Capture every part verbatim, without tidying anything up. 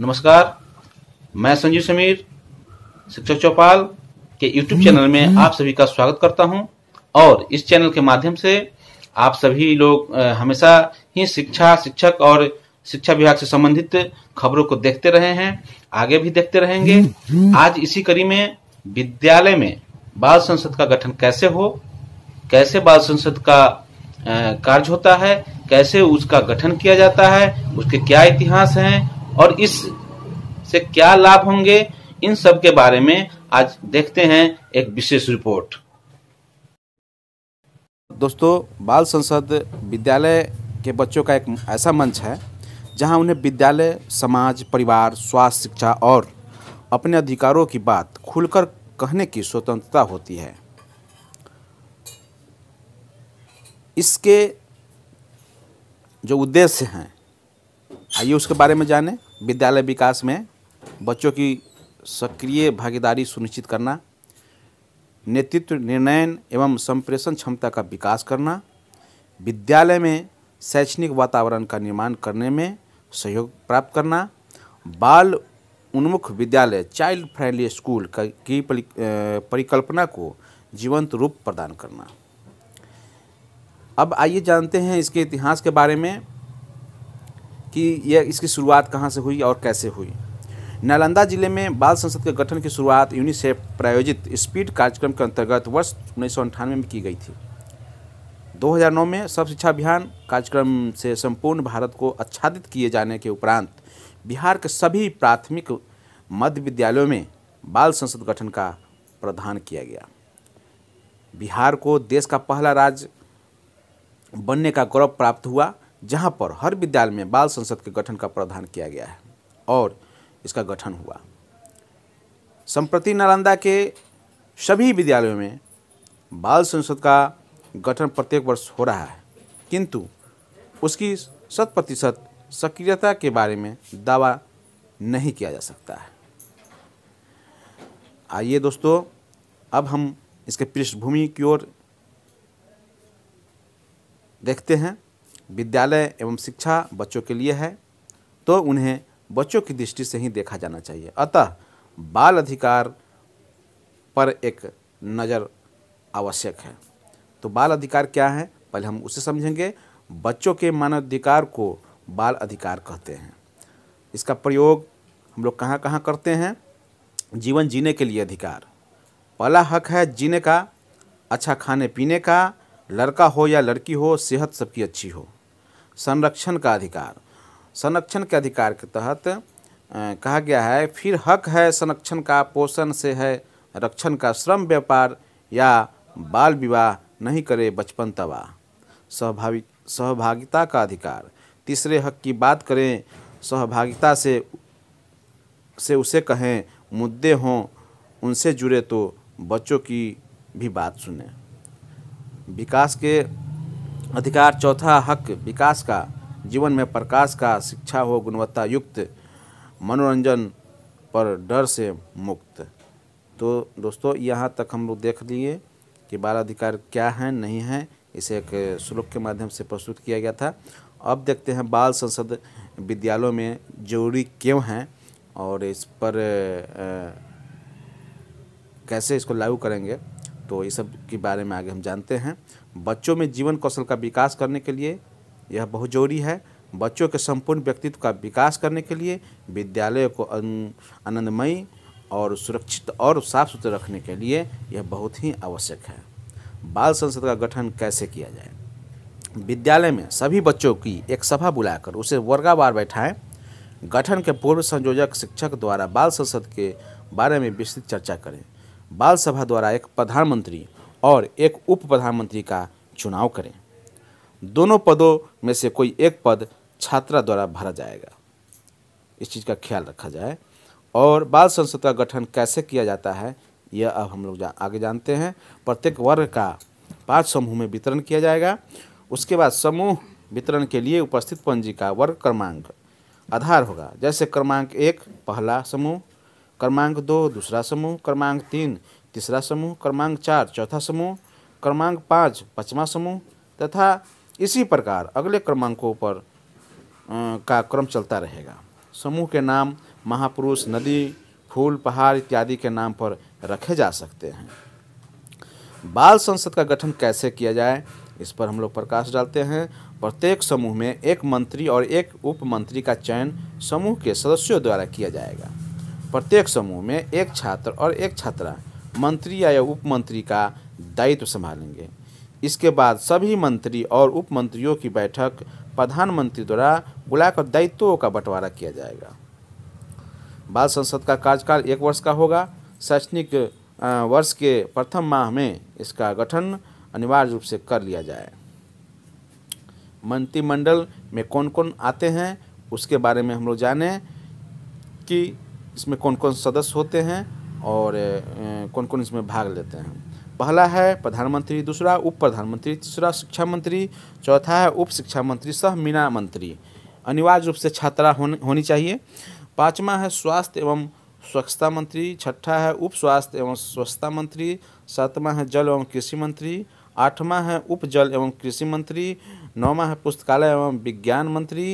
नमस्कार, मैं संजीव समीर शिक्षक चौपाल के यूट्यूब चैनल में आप सभी का स्वागत करता हूं। और इस चैनल के माध्यम से आप सभी लोग हमेशा ही शिक्षा, शिक्षक और शिक्षा विभाग से संबंधित खबरों को देखते रहे हैं, आगे भी देखते रहेंगे। आज इसी कड़ी में विद्यालय में बाल संसद का गठन कैसे हो, कैसे बाल संसद का कार्य होता है, कैसे उसका गठन किया जाता है, उसके क्या इतिहास हैं और इस से क्या लाभ होंगे, इन सब के बारे में आज देखते हैं एक विशेष रिपोर्ट। दोस्तों, बाल संसद विद्यालय के बच्चों का एक ऐसा मंच है जहां उन्हें विद्यालय, समाज, परिवार, स्वास्थ्य, शिक्षा और अपने अधिकारों की बात खुलकर कहने की स्वतंत्रता होती है। इसके जो उद्देश्य हैं, आइए उसके बारे में जानें। विद्यालय विकास में बच्चों की सक्रिय भागीदारी सुनिश्चित करना, नेतृत्व, निर्णय एवं संप्रेषण क्षमता का विकास करना, विद्यालय में शैक्षणिक वातावरण का निर्माण करने में सहयोग प्राप्त करना, बाल उन्मुख विद्यालय, चाइल्ड फ्रेंडली स्कूल की परिकल्पना को जीवंत रूप प्रदान करना। अब आइए जानते हैं इसके इतिहास के बारे में कि यह इसकी शुरुआत कहां से हुई और कैसे हुई। नालंदा जिले में बाल संसद के गठन की शुरुआत यूनिसेफ प्रायोजित स्पीड कार्यक्रम के अंतर्गत वर्ष उन्नीस सौ अंठानवे में की गई थी। दो हज़ार नौ में सब शिक्षा अभियान कार्यक्रम से संपूर्ण भारत को आच्छादित किए जाने के उपरांत बिहार के सभी प्राथमिक मध्य विद्यालयों में बाल संसद गठन का प्रावधान किया गया। बिहार को देश का पहला राज्य बनने का गौरव प्राप्त हुआ जहां पर हर विद्यालय में बाल संसद के गठन का प्रावधान किया गया है और इसका गठन हुआ। संप्रति नालंदा के सभी विद्यालयों में बाल संसद का गठन प्रत्येक वर्ष हो रहा है, किंतु उसकी शत प्रतिशत सक्रियता के बारे में दावा नहीं किया जा सकता है। आइए दोस्तों, अब हम इसके पृष्ठभूमि की ओर देखते हैं। विद्यालय एवं शिक्षा बच्चों के लिए है तो उन्हें बच्चों की दृष्टि से ही देखा जाना चाहिए। अतः बाल अधिकार पर एक नज़र आवश्यक है। तो बाल अधिकार क्या है, पहले हम उसे समझेंगे। बच्चों के मानवाधिकार को बाल अधिकार कहते हैं। इसका प्रयोग हम लोग कहाँ कहाँ करते हैं। जीवन जीने के लिए अधिकार, पहला हक है जीने का, अच्छा खाने पीने का, लड़का हो या लड़की हो, सेहत सबकी अच्छी हो। संरक्षण का अधिकार, संरक्षण के अधिकार के तहत आ, कहा गया है फिर हक है संरक्षण का, पोषण से है रक्षण का, श्रम, व्यापार या बाल विवाह नहीं करे बचपन तबाह। सहभागी सहभागिता का अधिकार, तीसरे हक की बात करें, सहभागिता से से उसे कहें, मुद्दे हों उनसे जुड़े तो बच्चों की भी बात सुने। विकास के अधिकार, चौथा हक विकास का, जीवन में प्रकाश का, शिक्षा हो गुणवत्ता युक्त, मनोरंजन पर डर से मुक्त। तो दोस्तों, यहाँ तक हम लोग देख लिए कि बाल अधिकार क्या हैं, नहीं हैं। इसे एक श्लोक के माध्यम से प्रस्तुत किया गया था। अब देखते हैं बाल संसद विद्यालयों में जरूरी क्यों हैं और इस पर आ, कैसे इसको लागू करेंगे। तो ये सब के बारे में आगे हम जानते हैं। बच्चों में जीवन कौशल का विकास करने के लिए यह बहुत जरूरी है। बच्चों के संपूर्ण व्यक्तित्व का विकास करने के लिए विद्यालयों को आनंदमयी और सुरक्षित और साफ सुथरा रखने के लिए यह बहुत ही आवश्यक है। बाल संसद का गठन कैसे किया जाए। विद्यालय में सभी बच्चों की एक सभा बुलाकर उसे वर्गावार बैठाएं। गठन के पूर्व संयोजक शिक्षक द्वारा बाल संसद के बारे में विस्तृत चर्चा करें। बाल सभा द्वारा एक प्रधानमंत्री और एक उप प्रधानमंत्री का चुनाव करें। दोनों पदों में से कोई एक पद छात्रा द्वारा भरा जाएगा, इस चीज़ का ख्याल रखा जाए। और बाल संसद का गठन कैसे किया जाता है यह अब हम लोग जा, आगे जानते हैं। प्रत्येक वर्ग का पांच समूह में वितरण किया जाएगा। उसके बाद समूह वितरण के लिए उपस्थित पंजी का वर्ग क्रमांक आधार होगा, जैसे क्रमांक एक पहला समूह, क्रमांक दो दूसरा समूह, क्रमांक तीन तीसरा समूह, क्रमांक चार चौथा समूह, क्रमांक पाँच पाँचवा समूह तथा इसी प्रकार अगले क्रमांकों पर आ, का क्रम चलता रहेगा। समूह के नाम महापुरुष, नदी, फूल, पहाड़ इत्यादि के नाम पर रखे जा सकते हैं। बाल संसद का गठन कैसे किया जाए, इस पर हम लोग प्रकाश डालते हैं। प्रत्येक समूह में एक मंत्री और एक उप मंत्री का चयन समूह के सदस्यों द्वारा किया जाएगा। प्रत्येक समूह में एक छात्र और एक छात्रा मंत्री या उप मंत्री का दायित्व संभालेंगे। इसके बाद सभी मंत्री और उप मंत्रियों की बैठक प्रधानमंत्री द्वारा बुलाकर दायित्वों का बंटवारा किया जाएगा। बाल संसद का कार्यकाल एक वर्ष का होगा। शैक्षणिक वर्ष के प्रथम माह में इसका गठन अनिवार्य रूप से कर लिया जाए। मंत्रिमंडल में कौन कौन आते हैं उसके बारे में हम लोग जानें कि इसमें कौन कौन सदस्य होते हैं और कौन कौन इसमें भाग लेते हैं। पहला है प्रधानमंत्री, दूसरा उप प्रधानमंत्री, तीसरा शिक्षा मंत्री, चौथा है उप शिक्षा मंत्री सह मीना मंत्री, अनिवार्य रूप से छात्रा होनी चाहिए। पाँचवा है स्वास्थ्य एवं स्वच्छता मंत्री, छठा है उप स्वास्थ्य एवं स्वच्छता मंत्री, सातवां है जल एवं कृषि मंत्री, आठवां है उप जल एवं कृषि मंत्री, नौवां है पुस्तकालय एवं विज्ञान मंत्री,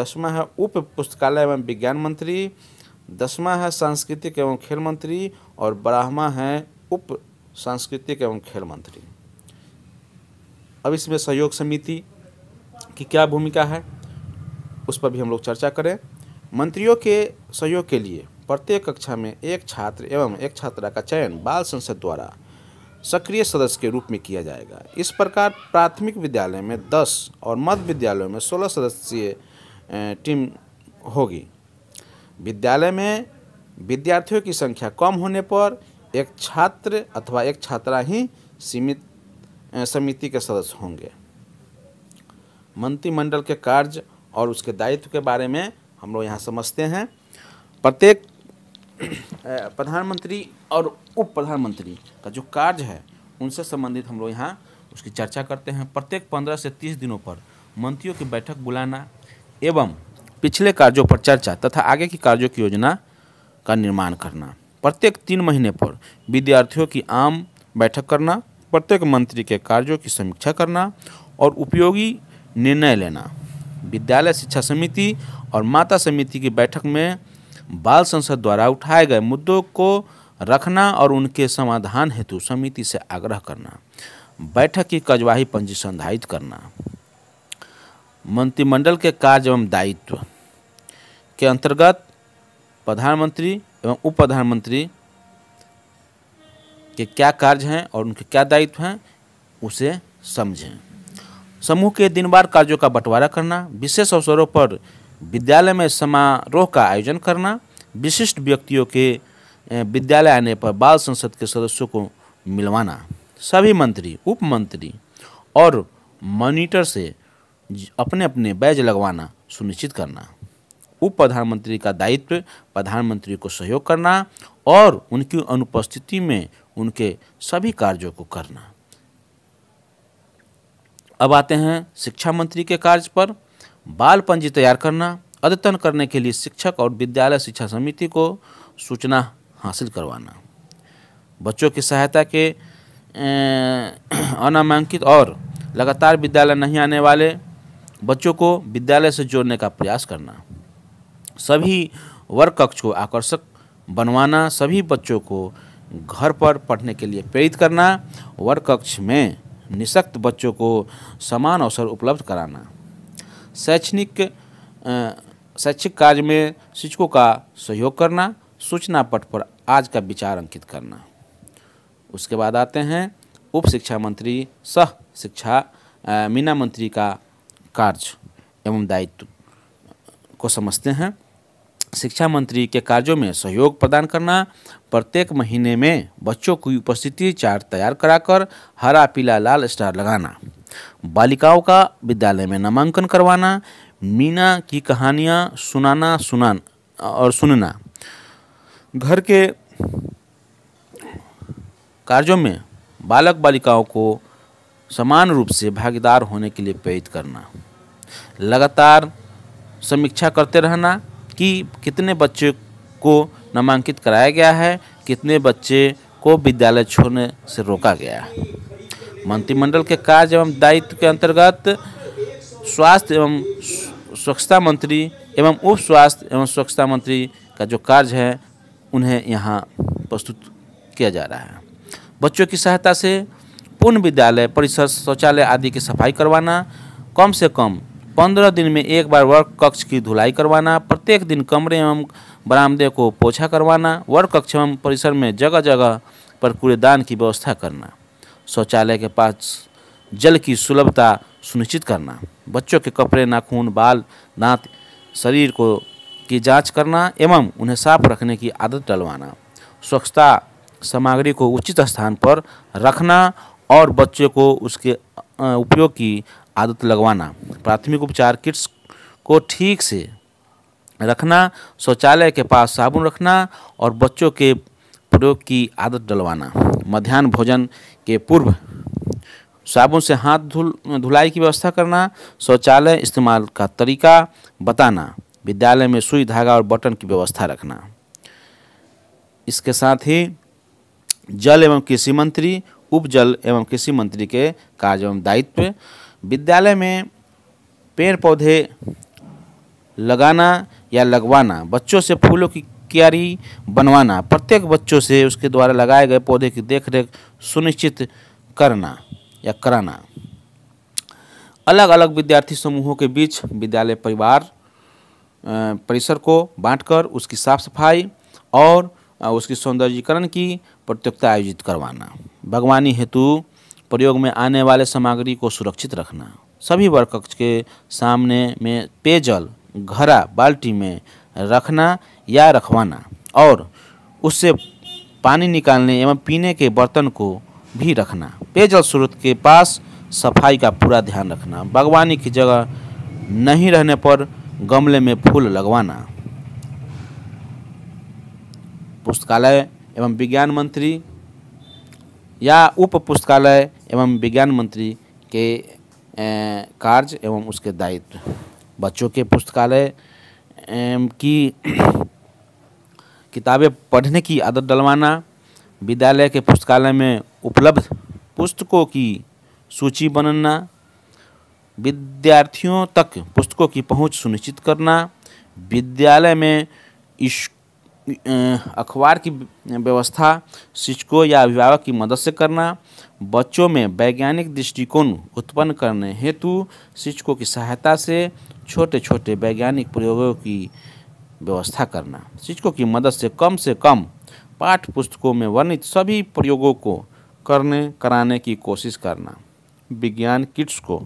दसवां है उप पुस्तकालय एवं विज्ञान मंत्री, दसवां है सांस्कृतिक एवं खेल मंत्री और बारहवां है उप सांस्कृतिक एवं खेल मंत्री। अब इसमें सहयोग समिति की क्या भूमिका है उस पर भी हम लोग चर्चा करें। मंत्रियों के सहयोग के लिए प्रत्येक कक्षा में एक छात्र एवं एक छात्रा का चयन बाल संसद द्वारा सक्रिय सदस्य के रूप में किया जाएगा। इस प्रकार प्राथमिक विद्यालय में दस और मध्य विद्यालयों में सोलह सदस्यीय टीम होगी। विद्यालय में विद्यार्थियों की संख्या कम होने पर एक छात्र अथवा एक छात्रा ही सीमित समिति के सदस्य होंगे। मंत्रिमंडल के कार्य और उसके दायित्व के बारे में हम लोग यहाँ समझते हैं। प्रत्येक प्रधानमंत्री और उप प्रधानमंत्री का जो कार्य है उनसे संबंधित हम लोग यहाँ उसकी चर्चा करते हैं। प्रत्येक पंद्रह से तीस दिनों पर मंत्रियों की बैठक बुलाना एवं पिछले कार्यों पर चर्चा तथा आगे की कार्यों की योजना का निर्माण करना। प्रत्येक तीन महीने पर विद्यार्थियों की आम बैठक करना। प्रत्येक मंत्री के कार्यों की समीक्षा करना और उपयोगी निर्णय लेना। विद्यालय शिक्षा समिति और माता समिति की बैठक में बाल संसद द्वारा उठाए गए मुद्दों को रखना और उनके समाधान हेतु समिति से आग्रह करना। बैठक की कार्यवाही पंजी संधारित करना। मंत्रिमंडल के कार्य एवं दायित्व के अंतर्गत प्रधानमंत्री एवं उप प्रधानमंत्री के क्या कार्य हैं और उनके क्या दायित्व हैं उसे समझें। समूह के दिनवार कार्यों का बंटवारा करना। विशेष अवसरों पर विद्यालय में समारोह का आयोजन करना। विशिष्ट व्यक्तियों के विद्यालय आने पर बाल संसद के सदस्यों को मिलवाना। सभी मंत्री, उप मंत्री और मॉनिटर से अपने अपने बैज लगवाना सुनिश्चित करना। उप प्रधानमंत्री का दायित्व प्रधानमंत्री को सहयोग करना और उनकी अनुपस्थिति में उनके सभी कार्यों को करना। अब आते हैं शिक्षा मंत्री के कार्य पर। बाल पंजी तैयार करना, अद्यतन करने के लिए शिक्षक और विद्यालय शिक्षा समिति को सूचना हासिल करवाना। बच्चों की सहायता के अनामांकित और लगातार विद्यालय नहीं आने वाले बच्चों को विद्यालय से जोड़ने का प्रयास करना। सभी वर्ग कक्ष को आकर्षक बनवाना। सभी बच्चों को घर पर पढ़ने के लिए प्रेरित करना। वर्ग कक्ष में निशक्त बच्चों को समान अवसर उपलब्ध कराना। शैक्षणिक शैक्षिक कार्य में शिक्षकों का सहयोग करना। सूचना पट पर आज का विचार अंकित करना। उसके बाद आते हैं उप शिक्षा मंत्री सह शिक्षा मीना मंत्री का कार्य एवं दायित्व को समझते हैं। शिक्षा मंत्री के कार्यों में सहयोग प्रदान करना। प्रत्येक महीने में बच्चों की उपस्थिति चार्ट तैयार कराकर हरा, पीला, लाल स्टार लगाना। बालिकाओं का विद्यालय में नामांकन करवाना। मीना की कहानियाँ सुनाना सुनान और सुनना। घर के कार्यों में बालक बालिकाओं को समान रूप से भागीदार होने के लिए प्रेरित करना। लगातार समीक्षा करते रहना कि कितने बच्चे को नामांकित कराया गया है, कितने बच्चे को विद्यालय छोड़ने से रोका गया है। मंत्रिमंडल के कार्य एवं दायित्व के अंतर्गत स्वास्थ्य एवं स्वच्छता मंत्री एवं उप स्वास्थ्य एवं स्वच्छता मंत्री का जो कार्य है उन्हें यहाँ प्रस्तुत किया जा रहा है। बच्चों की सहायता से पूर्ण विद्यालय परिसर शौचालय आदि की सफाई करवाना, कम से कम पंद्रह दिन में एक बार वर्ग कक्ष की धुलाई करवाना, प्रत्येक दिन कमरे एवं बरामदे को पोछा करवाना, वर्ग कक्ष एवं परिसर में जगह जगह पर कूड़ेदान की व्यवस्था करना, शौचालय के पास जल की सुलभता सुनिश्चित करना, बच्चों के कपड़े नाखून बाल दांत शरीर को की जांच करना एवं उन्हें साफ रखने की आदत डलवाना, स्वच्छता सामग्री को उचित स्थान पर रखना और बच्चों को उसके उपयोग की आदत लगवाना, प्राथमिक उपचार किट्स को ठीक से रखना, शौचालय के पास साबुन रखना और बच्चों के प्रयोग की आदत डलवाना, मध्याह्न भोजन के पूर्व साबुन से हाथ धुल धुलाई की व्यवस्था करना, शौचालय इस्तेमाल का तरीका बताना, विद्यालय में सुई धागा और बटन की व्यवस्था रखना। इसके साथ ही जल एवं कृषि मंत्री उप जल एवं कृषि मंत्री के कार्य एवं दायित्व, विद्यालय में पेड़ पौधे लगाना या लगवाना, बच्चों से फूलों की क्यारी बनवाना, प्रत्येक बच्चों से उसके द्वारा लगाए गए पौधे की देखरेख सुनिश्चित करना या कराना, अलग अलग विद्यार्थी समूहों के बीच विद्यालय परिवार परिसर को बांटकर उसकी साफ सफाई और उसकी सौंदर्यीकरण की प्रतियोगिता आयोजित करवाना, बागवानी हेतु प्रयोग में आने वाले सामग्री को सुरक्षित रखना, सभी वर्ग कक्ष के सामने में पेयजल घड़ा बाल्टी में रखना या रखवाना और उससे पानी निकालने एवं पीने के बर्तन को भी रखना, पेयजल स्रोत के पास सफाई का पूरा ध्यान रखना, बागवानी की जगह नहीं रहने पर गमले में फूल लगवाना, पुस्तकालय एवं विज्ञान मंत्री या उप पुस्तकालय एवं विज्ञान मंत्री के कार्य एवं उसके दायित्व, बच्चों के पुस्तकालय की किताबें पढ़ने की आदत डलवाना, विद्यालय के पुस्तकालय में उपलब्ध पुस्तकों की सूची बनना, विद्यार्थियों तक पुस्तकों की पहुंच सुनिश्चित करना, विद्यालय में इस अखबार की व्यवस्था शिक्षकों या अभिभावक की मदद से करना, बच्चों में वैज्ञानिक दृष्टिकोण उत्पन्न करने हेतु शिक्षकों की सहायता से छोटे छोटे वैज्ञानिक प्रयोगों की व्यवस्था करना, शिक्षकों की मदद से कम से कम पाठ्य पुस्तकों में वर्णित सभी प्रयोगों को करने कराने की कोशिश करना, विज्ञान किट्स को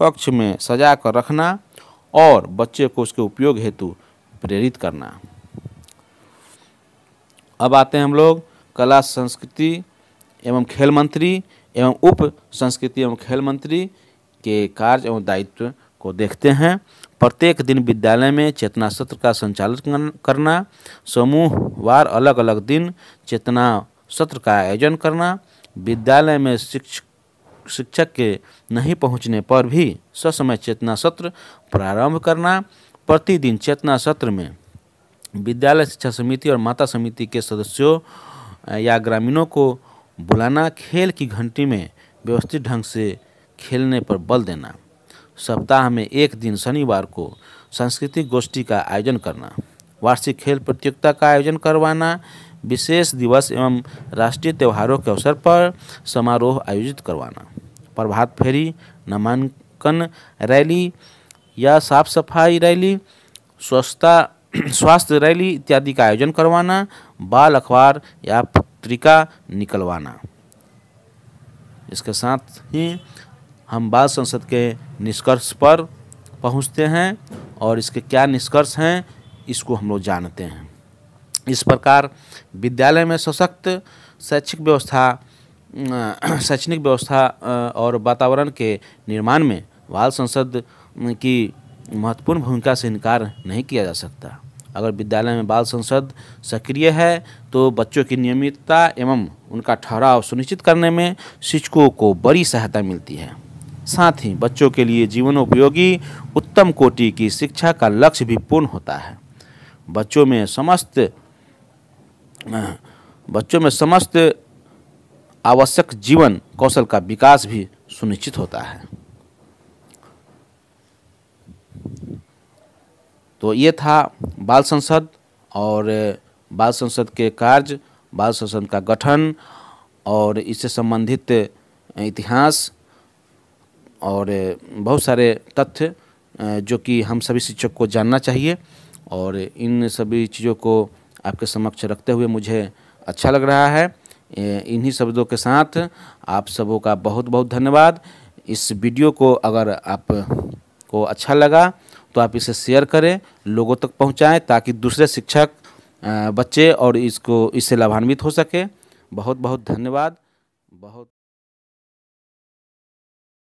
कक्ष में सजा कर रखना और बच्चे को उसके उपयोग हेतु प्रेरित करना। अब आते हैं हम लोग कला संस्कृति एवं खेल मंत्री एवं उप संस्कृति एवं खेल मंत्री के कार्य एवं दायित्व को देखते हैं। प्रत्येक दिन विद्यालय में चेतना सत्र का संचालन करना, समूहवार अलग अलग दिन चेतना सत्र का आयोजन करना, विद्यालय में शिक्षक शिक्षक के नहीं पहुंचने पर भी ससमय चेतना सत्र प्रारंभ करना, प्रतिदिन चेतना सत्र में विद्यालय शिक्षा समिति और माता समिति के सदस्यों या ग्रामीणों को बुलाना, खेल की घंटी में व्यवस्थित ढंग से खेलने पर बल देना, सप्ताह में एक दिन शनिवार को सांस्कृतिक गोष्ठी का आयोजन करना, वार्षिक खेल प्रतियोगिता का आयोजन करवाना, विशेष दिवस एवं राष्ट्रीय त्योहारों के अवसर पर समारोह आयोजित करवाना, प्रभात फेरी नामांकन रैली या साफ सफाई रैली स्वच्छता स्वास्थ्य रैली इत्यादि का आयोजन करवाना, बाल अखबार या पत्रिका निकलवाना। इसके साथ ही हम बाल संसद के निष्कर्ष पर पहुंचते हैं और इसके क्या निष्कर्ष हैं इसको हम लोग जानते हैं। इस प्रकार विद्यालय में सशक्त शैक्षिक व्यवस्था शैक्षणिक व्यवस्था और वातावरण के निर्माण में बाल संसद की महत्वपूर्ण भूमिका से इनकार नहीं किया जा सकता। अगर विद्यालय में बाल संसद सक्रिय है तो बच्चों की नियमितता एवं उनका ठहराव सुनिश्चित करने में शिक्षकों को बड़ी सहायता मिलती है। साथ ही बच्चों के लिए जीवनोपयोगी उत्तम कोटि की शिक्षा का लक्ष्य भी पूर्ण होता है। बच्चों में समस्त बच्चों में समस्त आवश्यक जीवन कौशल का विकास भी सुनिश्चित होता है। तो ये था बाल संसद और बाल संसद के कार्य, बाल संसद का गठन और इससे संबंधित इतिहास और बहुत सारे तथ्य जो कि हम सभी शिक्षक को जानना चाहिए। और इन सभी चीज़ों को आपके समक्ष रखते हुए मुझे अच्छा लग रहा है। इन्हीं शब्दों के साथ आप सबों का बहुत बहुत धन्यवाद। इस वीडियो को अगर आपको अच्छा लगा तो आप इसे शेयर करें, लोगों तक पहुंचाएं ताकि दूसरे शिक्षक, बच्चे और इसको इससे लाभान्वित हो सके। बहुत बहुत धन्यवाद। बहुत